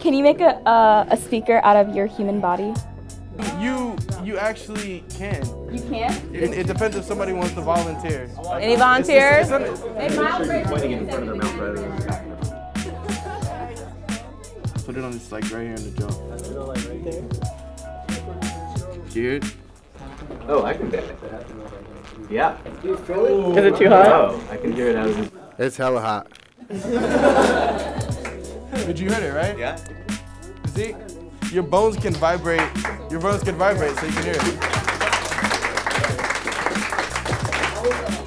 Can you make a speaker out of your human body? You actually can. You can? It depends if somebody wants to volunteer. Any volunteers? It's pointing in front of their mouth rather than the back of their mouth. Put it on this, like, right here in the jaw. Like, right there? Dude. Oh, I can do it. Yeah. Is it too hot? Oh, I can hear it out. It's hella hot. But you heard it, right? Yeah. See? Your bones can vibrate. Your bones can vibrate, so you can hear it.